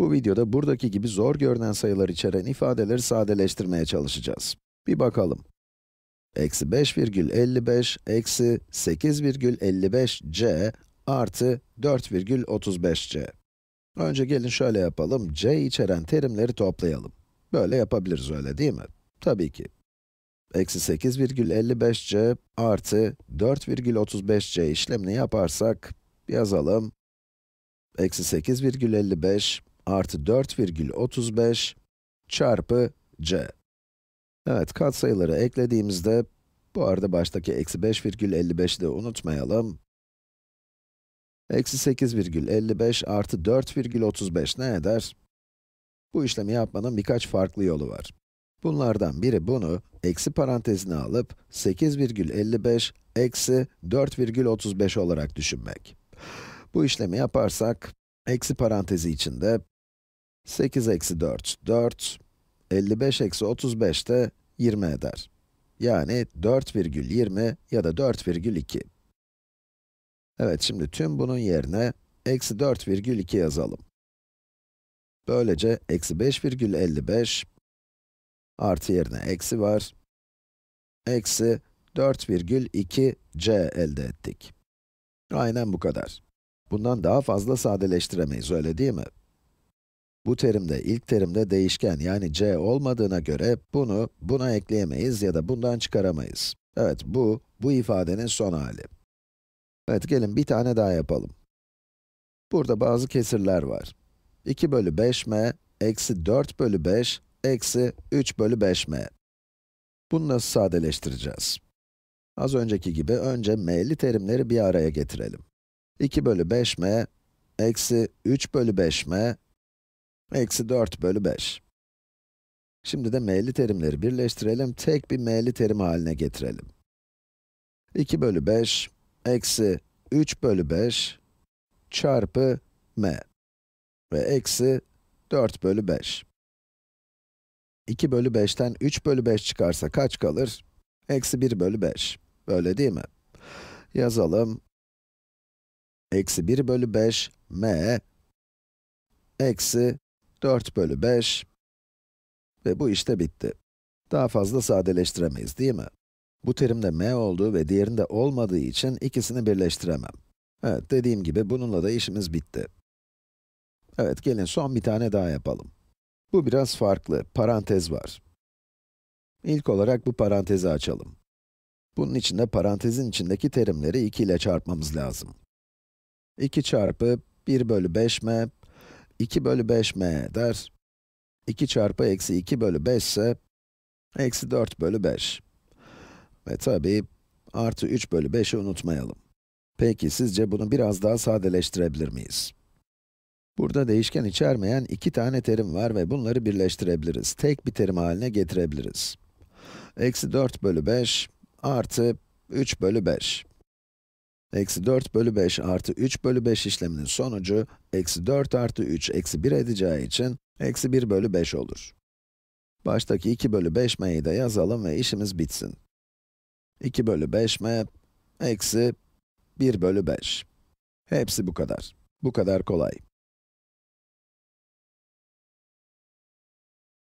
Bu videoda buradaki gibi zor görünen sayılar içeren ifadeleri sadeleştirmeye çalışacağız. Bir bakalım. Eksi 5,55 eksi 8,55c artı 4,35c. Önce gelin şöyle yapalım, c içeren terimleri toplayalım. Böyle yapabiliriz, öyle değil mi? Tabii ki. Eksi 8,55c artı 4,35c işlemini yaparsak, yazalım. Eksi 8,55 artı 4,35 çarpı c. Evet, katsayıları eklediğimizde, bu arada baştaki eksi 5,55'i de unutmayalım. Eksi 8,55 artı 4,35 ne eder? Bu işlemi yapmanın birkaç farklı yolu var. Bunlardan biri bunu, eksi parantezine alıp 8,55 eksi 4,35 olarak düşünmek. Bu işlemi yaparsak, eksi parantezi içinde 8 eksi 4, 4, 55 eksi 35 de 20 eder. Yani 4,20 ya da 4,2. Evet, şimdi tüm bunun yerine eksi 4,2 yazalım. Böylece eksi 5,55 artı yerine eksi var. Eksi 4,2c elde ettik. Aynen bu kadar. Bundan daha fazla sadeleştiremeyiz, öyle değil mi? Bu terimde, ilk terimde değişken yani c olmadığına göre bunu buna ekleyemeyiz ya da bundan çıkaramayız. Evet, bu ifadenin son hali. Evet, gelin bir tane daha yapalım. Burada bazı kesirler var. 2/5m eksi 4/5 eksi 3/5m. Bunu nasıl sadeleştireceğiz? Az önceki gibi önce m'li terimleri bir araya getirelim. 2/5m eksi 3/5m eksi 4/5. Şimdi de m'li terimleri birleştirelim, tek bir m'li terim haline getirelim. 2/5 eksi 3/5 çarpı m ve eksi 4/5. 2/5'ten 3/5 çıkarsa kaç kalır? Eksi 1/5. Öyle değil mi? Yazalım. Eksi 1/5 m eksi 4/5 ve bu işte bitti. Daha fazla sadeleştiremeyiz, değil mi? Bu terimde m olduğu ve diğerinde olmadığı için ikisini birleştiremem. Evet, dediğim gibi bununla da işimiz bitti. Evet, gelin son bir tane daha yapalım. Bu biraz farklı, parantez var. İlk olarak bu parantezi açalım. Bunun için de parantezin içindeki terimleri 2 ile çarpmamız lazım. 2 çarpı 1/5m, 2/5m eder. 2 çarpı eksi 2/5 ise, eksi 4/5. Ve tabii, artı 3/5'i unutmayalım. Peki, sizce bunu biraz daha sadeleştirebilir miyiz? Burada değişken içermeyen 2 tane terim var ve bunları birleştirebiliriz. Tek bir terim haline getirebiliriz. Eksi 4/5 artı 3/5. Eksi 4/5 artı 3/5 işleminin sonucu, eksi 4 artı 3 eksi 1 edeceği için, eksi 1/5 olur. Baştaki 2/5m'yi de yazalım ve işimiz bitsin. 2/5m eksi 1/5. Hepsi bu kadar. Bu kadar kolay.